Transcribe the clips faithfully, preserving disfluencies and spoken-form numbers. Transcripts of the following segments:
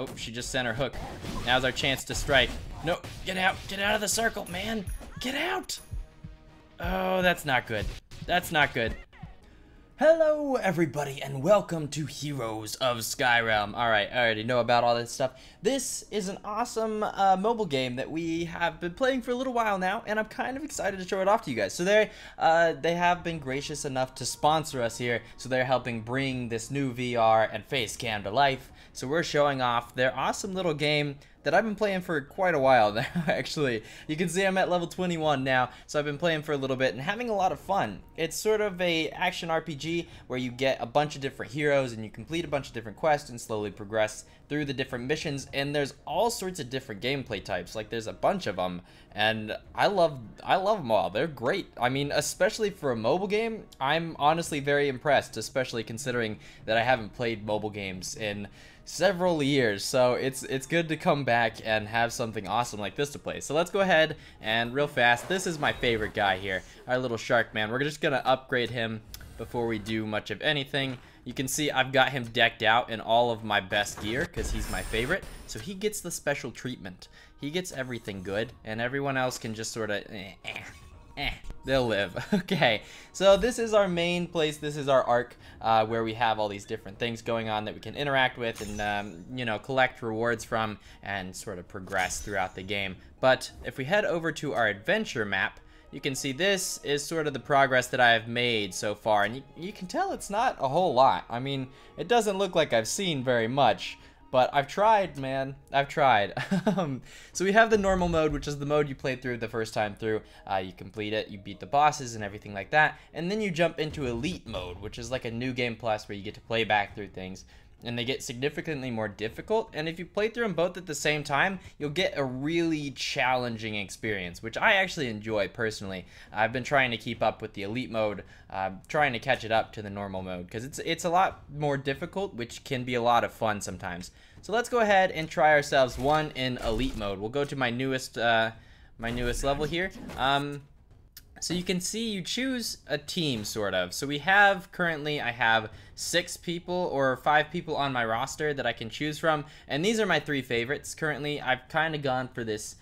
Oh, she just sent her hook. Now's our chance to strike. No, get out. Get out of the circle, man. Get out. Oh, that's not good. That's not good. Hello, everybody, and welcome to Heroes of Skyrealm. Alright, I already know about all this stuff. This is an awesome uh, mobile game that we have been playing for a little while now, and I'm kind of excited to show it off to you guys. So they, uh, they have been gracious enough to sponsor us here, so they're helping bring this new V R and face cam to life. So we're showing off their awesome little game that I've been playing for quite a while now, actually. You can see I'm at level twenty-one now, so I've been playing for a little bit and having a lot of fun. It's sort of a action R P G where you get a bunch of different heroes and you complete a bunch of different quests and slowly progress through the different missions, and there's all sorts of different gameplay types. Like, there's a bunch of them, and I love I love them all. They're great. I mean, especially for a mobile game, I'm honestly very impressed, especially considering that I haven't played mobile games in several years, so it's it's good to come back and have something awesome like this to play. So let's go ahead and real fast, this is my favorite guy here, our little shark man. We're just gonna upgrade him before we do much of anything. You can see I've got him decked out in all of my best gear because he's my favorite, so he gets the special treatment. He gets everything good, and everyone else can just sort of eh, eh. Eh, they'll live. Okay, so this is our main place. This is our arc uh, where we have all these different things going on that we can interact with and, um, you know, collect rewards from and sort of progress throughout the game. But if we head over to our adventure map, you can see this is sort of the progress that I have made so far. And you, you can tell it's not a whole lot. I mean, it doesn't look like I've seen very much. But I've tried, man. I've tried. So we have the normal mode, which is the mode you played through the first time through. Uh, you complete it, you beat the bosses and everything like that. And then you jump into elite mode, which is like a new game plus where you get to play back through things. And they get significantly more difficult. And if you play through them both at the same time, you'll get a really challenging experience, which I actually enjoy personally. I've been trying to keep up with the elite mode, uh, trying to catch it up to the normal mode, because it's, it's a lot more difficult, which can be a lot of fun sometimes. So let's go ahead and try ourselves one in elite mode. We'll go to my newest, uh, my newest level here. Um, So you can see you choose a team, sort of. So we have, currently, I have six people or five people on my roster that I can choose from. And these are my three favorites. Currently, I've kind of gone for this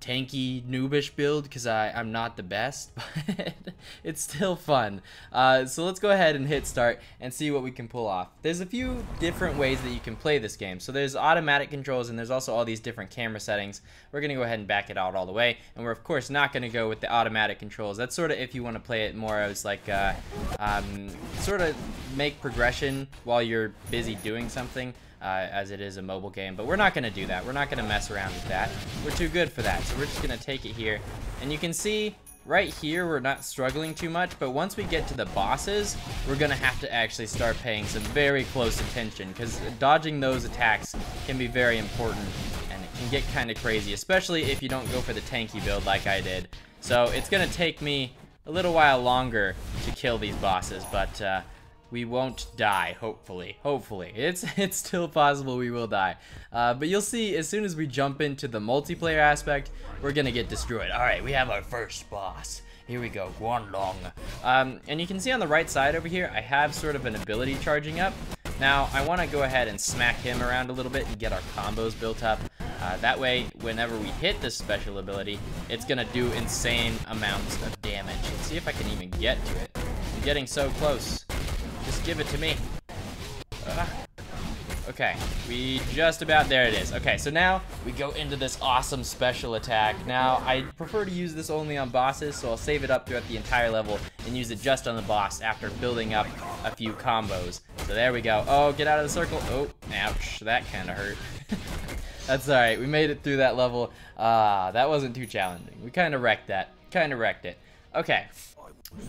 tanky, noobish build because I'm not the best, but it's still fun. Uh, so let's go ahead and hit start and see what we can pull off. There's a few different ways that you can play this game. So there's automatic controls and there's also all these different camera settings. We're going to go ahead and back it out all the way, and we're of course not going to go with the automatic controls. That's sort of if you want to play it more as like uh, um, sort of make progression while you're busy doing something. Uh, as it is a mobile game, but we're not gonna do that. We're not gonna mess around with that. We're too good for that, so we're just gonna take it here. And you can see right here we're not struggling too much, but once we get to the bosses, we're gonna have to actually start paying some very close attention, because dodging those attacks can be very important, and it can get kind of crazy, especially if you don't go for the tanky build like I did. So it's gonna take me a little while longer to kill these bosses, but uh, we won't die, hopefully. Hopefully. It's it's still possible we will die. Uh, but you'll see, as soon as we jump into the multiplayer aspect, we're going to get destroyed. All right, we have our first boss. Here we go, Guanlong. Um, and you can see on the right side over here, I have sort of an ability charging up. Now, I want to go ahead and smack him around a little bit and get our combos built up. Uh, that way, whenever we hit this special ability, it's going to do insane amounts of damage. Let's see if I can even get to it. I'm getting so close. Just give it to me. Uh, okay, we just about, there it is. Okay, so now we go into this awesome special attack. Now, I prefer to use this only on bosses, so I'll save it up throughout the entire level and use it just on the boss after building up a few combos. So there we go. Oh, get out of the circle. Oh, ouch, that kind of hurt. That's all right, we made it through that level. Ah, uh, that wasn't too challenging. We kind of wrecked that, kind of wrecked it. Okay.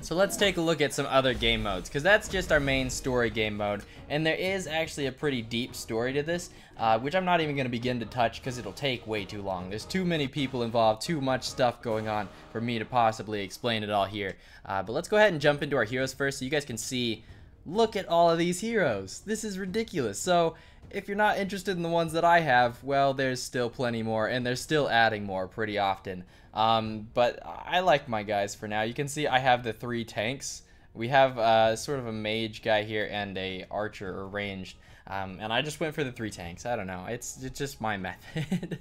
So let's take a look at some other game modes, because that's just our main story game mode, and there is actually a pretty deep story to this, uh, which I'm not even going to begin to touch because it'll take way too long. There's too many people involved, too much stuff going on for me to possibly explain it all here. Uh, but let's go ahead and jump into our heroes first so you guys can see, look at all of these heroes. This is ridiculous. So if you're not interested in the ones that I have, well, there's still plenty more, and they're still adding more pretty often. Um, but I like my guys for now. You can see I have the three tanks. We have uh, sort of a mage guy here and a archer or ranged. Um, and I just went for the three tanks. I don't know. It's, it's just my method.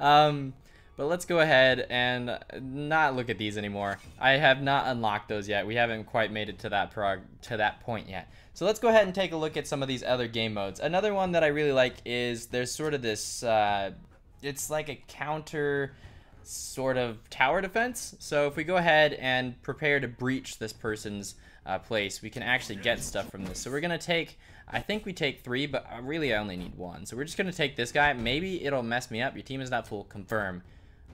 um, but let's go ahead and not look at these anymore. I have not unlocked those yet. We haven't quite made it to that prog to that point yet. So let's go ahead and take a look at some of these other game modes. Another one that I really like is there's sort of this, uh, it's like a counter sort of tower defense. So if we go ahead and prepare to breach this person's uh, place, we can actually get stuff from this. So we're gonna take, I think we take three, but really I only need one. So we're just gonna take this guy. Maybe it'll mess me up. Your team is not full, confirm.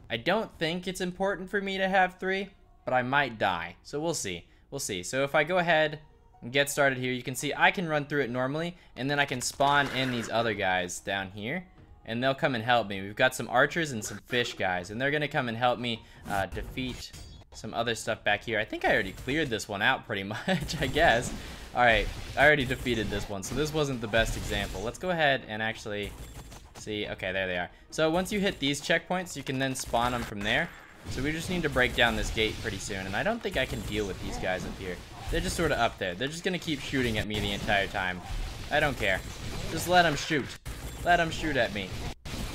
I don't think it's important for me to have three, but I might die. So we'll see, we'll see. So if I go ahead and get started here, you can see I can run through it normally, and then I can spawn in these other guys down here, and they'll come and help me. We've got some archers and some fish guys, and they're gonna come and help me uh, defeat some other stuff back here. I think I already cleared this one out pretty much, I guess. All right, I already defeated this one, so this wasn't the best example. Let's go ahead and actually see, okay, there they are. So once you hit these checkpoints, you can then spawn them from there. So we just need to break down this gate pretty soon, and I don't think I can deal with these guys up here. They're just sort of up there. They're just gonna keep shooting at me the entire time. I don't care. Just let them shoot. Let them shoot at me.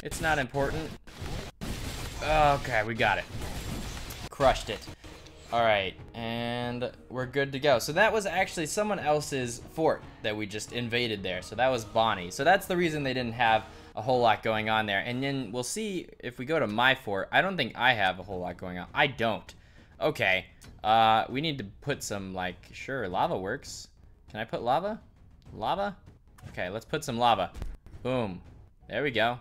It's not important. Okay, we got it. Crushed it. Alright, and we're good to go. So that was actually someone else's fort that we just invaded there. So that was Bonnie. So that's the reason they didn't have a whole lot going on there. And then we'll see if we go to my fort. I don't think I have a whole lot going on. I don't. Okay. Uh, we need to put some, like, sure, lava works. Can I put lava? Lava? Okay, let's put some lava. Boom. There we go.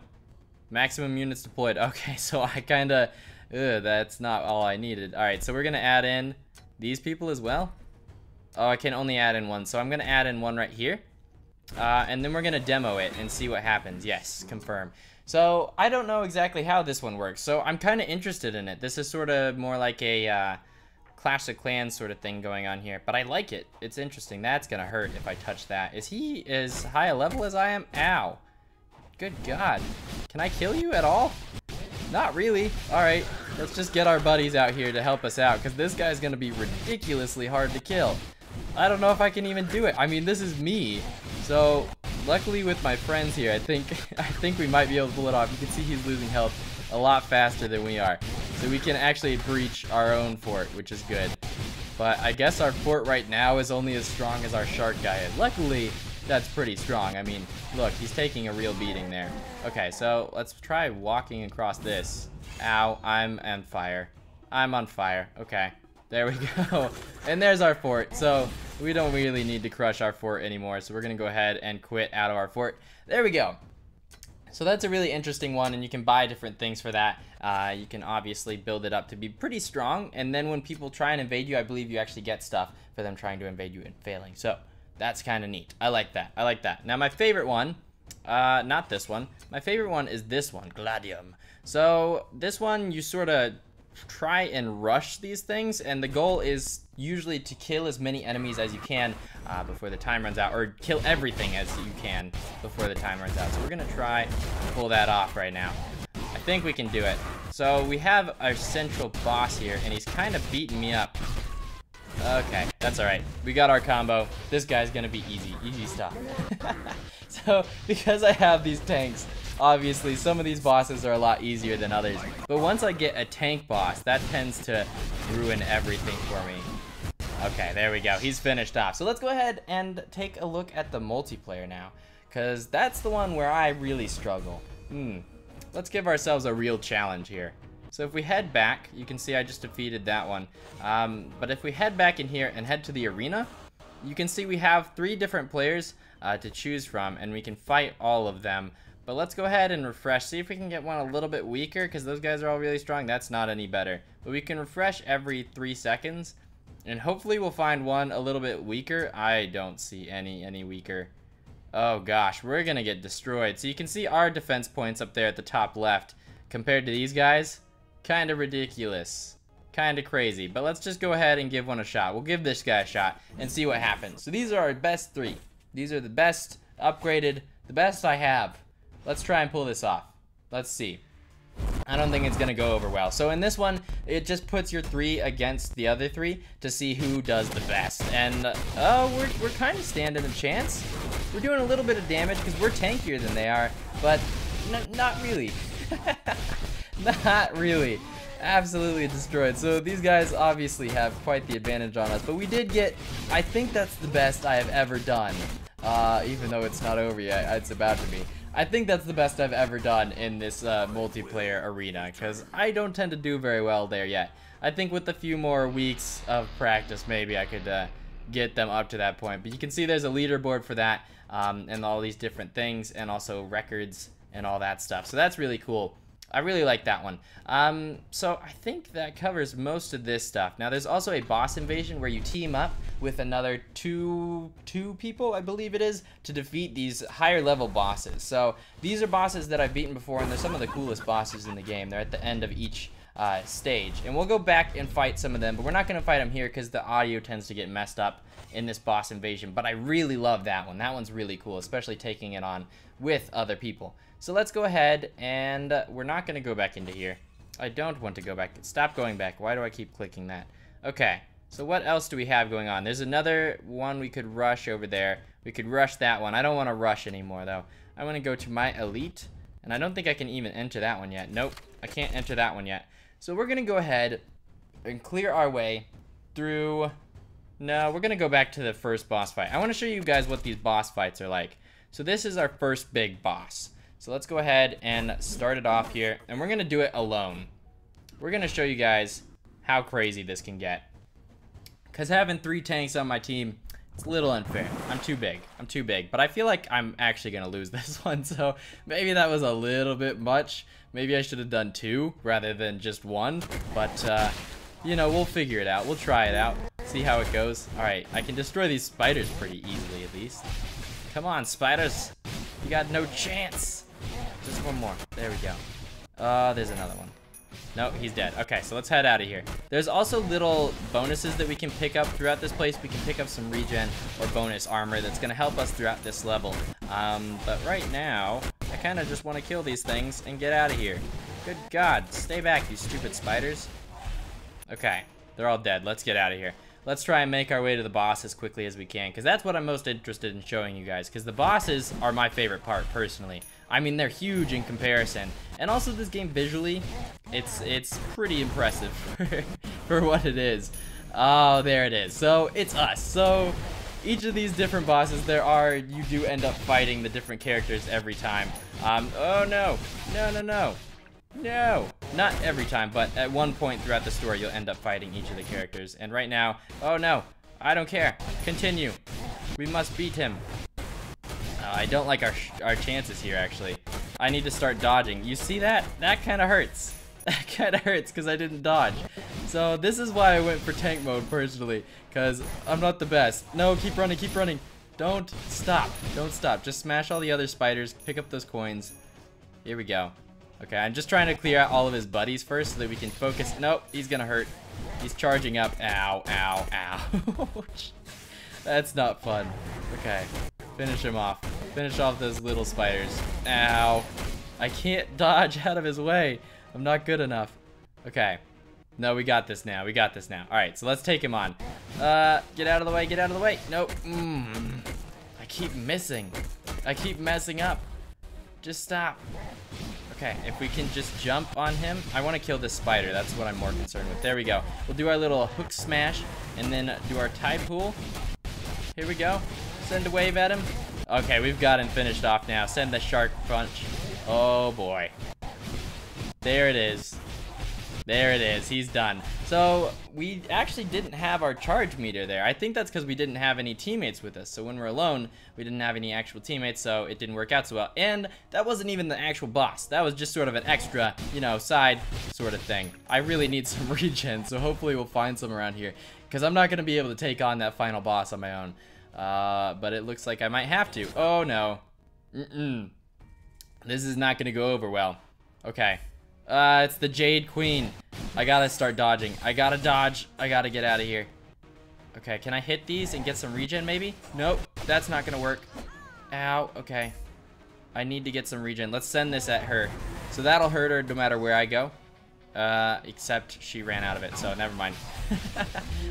Maximum units deployed. Okay, so I kind of... Ugh, that's not all I needed. Alright, so we're going to add in these people as well. Oh, I can only add in one. So I'm going to add in one right here. Uh, and then we're going to demo it and see what happens. Yes, confirm. So I don't know exactly how this one works. So I'm kind of interested in it. This is sort of more like a uh, Clash of Clans sort of thing going on here. But I like it. It's interesting. That's going to hurt if I touch that. Is he as high a level as I am? Ow. Good God. Can I kill you at all? Not really. Alright, let's just get our buddies out here to help us out, because this guy's going to be ridiculously hard to kill. I don't know if I can even do it. I mean, this is me. So, luckily with my friends here, I think I think we might be able to pull it off. You can see he's losing health a lot faster than we are. So we can actually breach our own fort, which is good. But I guess our fort right now is only as strong as our shark guy is. Luckily, that's pretty strong. I mean, look, he's taking a real beating there. Okay, so let's try walking across this. Ow, I'm on fire. I'm on fire. Okay, there we go. And there's our fort. So we don't really need to crush our fort anymore. So we're going to go ahead and quit out of our fort. There we go. So that's a really interesting one, and you can buy different things for that. Uh, you can obviously build it up to be pretty strong. And then when people try and invade you, I believe you actually get stuff for them trying to invade you and failing. So... that's kind of neat. I like that. I like that. Now, my favorite one, uh, not this one. My favorite one is this one, Gladium. So, this one, you sort of try and rush these things, and the goal is usually to kill as many enemies as you can uh, before the time runs out, or kill everything as you can before the time runs out. So, we're going to try to pull that off right now. I think we can do it. So, we have our central boss here, and he's kind of beating me up. Okay, that's alright. We got our combo. This guy's gonna be easy. Easy stuff. So, because I have these tanks, obviously some of these bosses are a lot easier than others. But once I get a tank boss, that tends to ruin everything for me. Okay, there we go. He's finished off. So let's go ahead and take a look at the multiplayer now, because that's the one where I really struggle. Hmm. Let's give ourselves a real challenge here. So if we head back, you can see I just defeated that one. Um, but if we head back in here and head to the arena, you can see we have three different players uh, to choose from, and we can fight all of them. But let's go ahead and refresh, see if we can get one a little bit weaker, because those guys are all really strong. That's not any better. But we can refresh every three seconds, and hopefully we'll find one a little bit weaker. I don't see any any weaker. Oh gosh, we're gonna get destroyed. So you can see our defense points up there at the top left compared to these guys. Kind of ridiculous, kind of crazy, but let's just go ahead and give one a shot. We'll give this guy a shot and see what happens. So these are our best three. These are the best upgraded, the best I have. Let's try and pull this off. Let's see. I don't think it's gonna go over well. So in this one, it just puts your three against the other three to see who does the best. And, uh, oh, we're, we're kind of standing a chance. We're doing a little bit of damage because we're tankier than they are, but n not really. Not really. Absolutely destroyed. So these guys obviously have quite the advantage on us, but we did get, I think that's the best I have ever done. Uh, even though it's not over yet, it's about to be. I think that's the best I've ever done in this uh, multiplayer arena, because I don't tend to do very well there yet. I think with a few more weeks of practice, maybe I could uh, get them up to that point. But you can see there's a leaderboard for that, um, and all these different things, and also records and all that stuff. So that's really cool. I really like that one. Um, so I think that covers most of this stuff. Now there's also a boss invasion where you team up with another two two people, I believe it is, to defeat these higher level bosses. So these are bosses that I've beaten before, and they're some of the coolest bosses in the game. They're at the end of each uh, stage. And we'll go back and fight some of them, but we're not gonna fight them here because the audio tends to get messed up in this boss invasion. But I really love that one. That one's really cool, especially taking it on with other people. So let's go ahead, and uh, we're not gonna go back into here. I don't want to go back. Stop going back. Why do I keep clicking that? Okay, so what else do we have going on? There's another one we could rush over there. We could rush that one. I don't want to rush anymore, though. I want to go to my elite, and I don't think I can even enter that one yet. Nope, I can't enter that one yet. So we're gonna go ahead and clear our way through... No, we're gonna go back to the first boss fight. I want to show you guys what these boss fights are like. So this is our first big boss. So let's go ahead and start it off here, and we're gonna do it alone. We're gonna show you guys how crazy this can get, because having three tanks on my team, it's a little unfair. I'm too big, I'm too big, but I feel like I'm actually gonna lose this one, so maybe that was a little bit much. Maybe I should have done two rather than just one, but uh, you know, we'll figure it out. We'll try it out, see how it goes. All right, I can destroy these spiders pretty easily at least. Come on, spiders, you got no chance. Just one more. There we go. Uh, there's another one. No, he's dead. Okay, so let's head out of here. There's also little bonuses that we can pick up throughout this place. We can pick up some regen or bonus armor that's going to help us throughout this level. Um, but right now, I kind of just want to kill these things and get out of here. Good God. Stay back, you stupid spiders. Okay, they're all dead. Let's get out of here. Let's try and make our way to the boss as quickly as we can, because that's what I'm most interested in showing you guys, because the bosses are my favorite part, personally. I mean, they're huge in comparison. And also this game visually, it's it's pretty impressive for, for what it is. Oh, there it is. So it's us. So each of these different bosses, there are, you do end up fighting the different characters every time. Um, oh no, no, no, no. No, not every time, but at one point throughout the story, you'll end up fighting each of the characters. And right now, oh no, I don't care. Continue. We must beat him. Uh, I don't like our, sh our chances here, actually. I need to start dodging. You see that? That kind of hurts. That kind of hurts because I didn't dodge. So this is why I went for tank mode, personally, because I'm not the best. No, keep running, keep running. Don't stop. Don't stop. Just smash all the other spiders. Pick up those coins. Here we go. Okay, I'm just trying to clear out all of his buddies first so that we can focus. Nope, he's gonna hurt. He's charging up. Ow, ow, ow. That's not fun. Okay, finish him off. Finish off those little spiders. Ow. I can't dodge out of his way. I'm not good enough. Okay. No, we got this now. We got this now. All right, so let's take him on. Uh, get out of the way. Get out of the way. Nope. Mm. I keep missing. I keep messing up. Just stop. Okay, if we can just jump on him. I want to kill this spider. That's what I'm more concerned with. There we go. We'll do our little hook smash and then do our tie pool. Here we go. Send a wave at him. Okay, we've got him finished off now. Send the shark punch. Oh, boy. There it is. There it is. He's done. So we actually didn't have our charge meter there. I think that's because we didn't have any teammates with us. So when we're alone, we didn't have any actual teammates, so it didn't work out so well. And that wasn't even the actual boss. That was just sort of an extra, you know, side sort of thing. I really need some regen, so hopefully we'll find some around here, because I'm not going to be able to take on that final boss on my own. Uh, but it looks like I might have to. Oh, no. Mm-mm. This is not going to go over well. Okay. Uh, it's the Jade Queen. I gotta start dodging. I gotta dodge. I gotta get out of here. Okay, can I hit these and get some regen maybe? Nope, that's not gonna work. Ow, okay. I need to get some regen. Let's send this at her. So that'll hurt her no matter where I go. Uh, except she ran out of it, so never mind.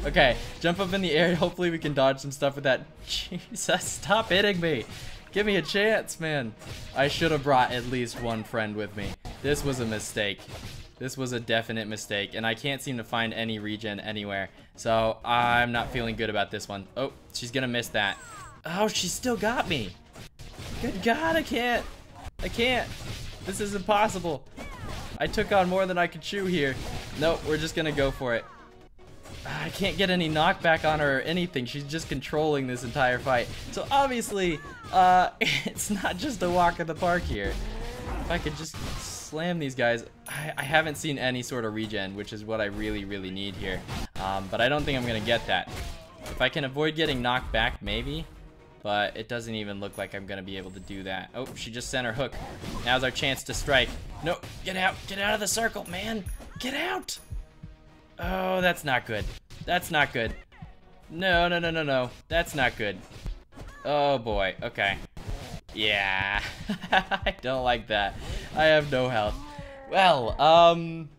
Okay, jump up in the air. Hopefully we can dodge some stuff with that. Jesus, stop hitting me. Give me a chance, man. I should have brought at least one friend with me. This was a mistake. This was a definite mistake, and I can't seem to find any regen anywhere. So I'm not feeling good about this one. Oh, she's gonna miss that. Oh, she still got me. Good God, I can't. I can't. This is impossible. I took on more than I could chew here. Nope, we're just gonna go for it. I can't get any knockback on her or anything. She's just controlling this entire fight. So obviously, uh, it's not just a walk in the park here. If I could just slam these guys. I, I haven't seen any sort of regen, which is what I really, really need here. Um, but I don't think I'm gonna get that. If I can avoid getting knocked back, maybe. But it doesn't even look like I'm gonna be able to do that. Oh, she just sent her hook. Now's our chance to strike. No, get out, get out of the circle, man. Get out. Oh, that's not good. That's not good. No, no, no, no, no. That's not good. Oh boy, okay. Yeah, I don't like that. I have no health. Well, um,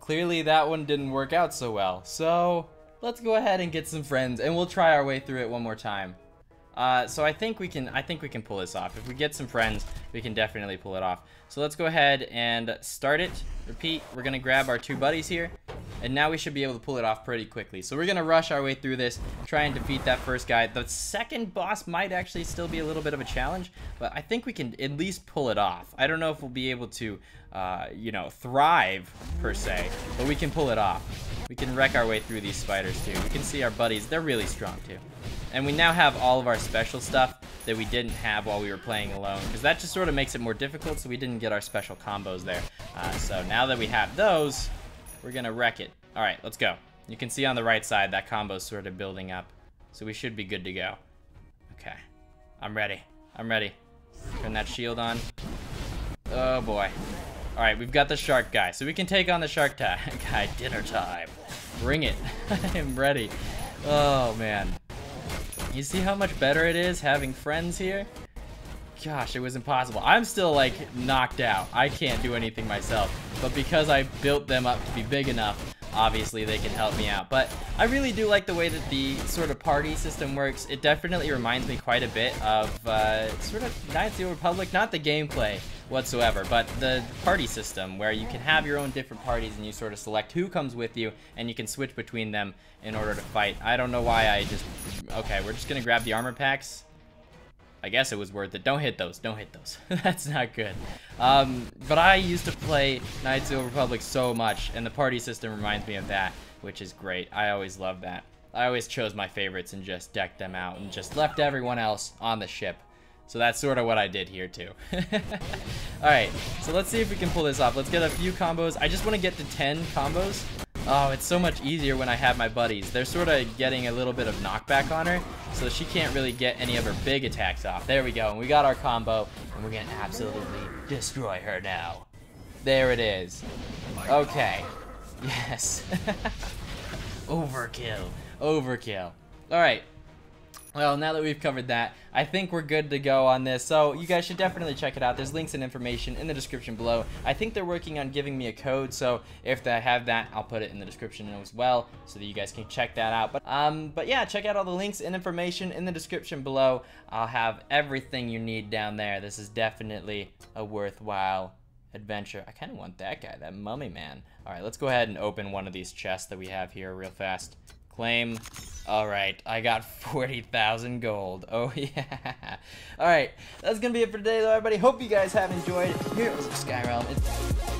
clearly that one didn't work out so well. So let's go ahead and get some friends and we'll try our way through it one more time. Uh, so I think we can I think we can pull this off. If we get some friends, we can definitely pull it off. So let's go ahead and start it. Repeat. We're gonna grab our two buddies here, and now we should be able to pull it off pretty quickly. So we're gonna rush our way through this, try and defeat that first guy. The second boss might actually still be a little bit of a challenge, but I think we can at least pull it off. I don't know if we'll be able to, uh, you know, thrive per se, but we can pull it off. We can wreck our way through these spiders too. We can see our buddies; they're really strong too. And we now have all of our special stuff that we didn't have while we were playing alone, because that just sort of makes it more difficult, so we didn't get our special combos there. Uh, so now that we have those, we're gonna wreck it. All right, let's go. You can see on the right side that combo's sort of building up, so we should be good to go. Okay, I'm ready. I'm ready. Turn that shield on. Oh boy. All right, we've got the shark guy, so we can take on the shark guy. Dinner time. Bring it. I am ready. Oh man. You see how much better it is having friends here? Gosh, it was impossible. I'm still like knocked out. I can't do anything myself, but because I built them up to be big enough, obviously they can help me out. But I really do like the way that the sort of party system works. It definitely reminds me quite a bit of uh, sort of Knights of the Old Republic, not the gameplay whatsoever, but the party system where you can have your own different parties and you sort of select who comes with you and you can switch between them in order to fight. I don't know why I just... Okay, we're just gonna grab the armor packs. I guess it was worth it. Don't hit those. Don't hit those. That's not good. Um, but I used to play Knights of the Republic so much, and the party system reminds me of that, which is great. I always love that. I always chose my favorites and just decked them out and just left everyone else on the ship. So that's sort of what I did here too. Alright, so let's see if we can pull this off. Let's get a few combos. I just want to get to ten combos. Oh, it's so much easier when I have my buddies. They're sort of getting a little bit of knockback on her, so she can't really get any of her big attacks off. There we go, and we got our combo, and we're going to absolutely destroy her now. There it is. Okay. Yes. Overkill. Overkill. Alright. Well, now that we've covered that, I think we're good to go on this. So you guys should definitely check it out. There's links and information in the description below. I think they're working on giving me a code, so if they have that, I'll put it in the description as well so that you guys can check that out. But um, but yeah, check out all the links and information in the description below. I'll have everything you need down there. This is definitely a worthwhile adventure. I kind of want that guy, that mummy man. All right, let's go ahead and open one of these chests that we have here real fast. Claim. All right, I got forty thousand gold. Oh yeah. All right, that's gonna be it for today though, everybody. Hope you guys have enjoyed Heroes of Skyrealm. It's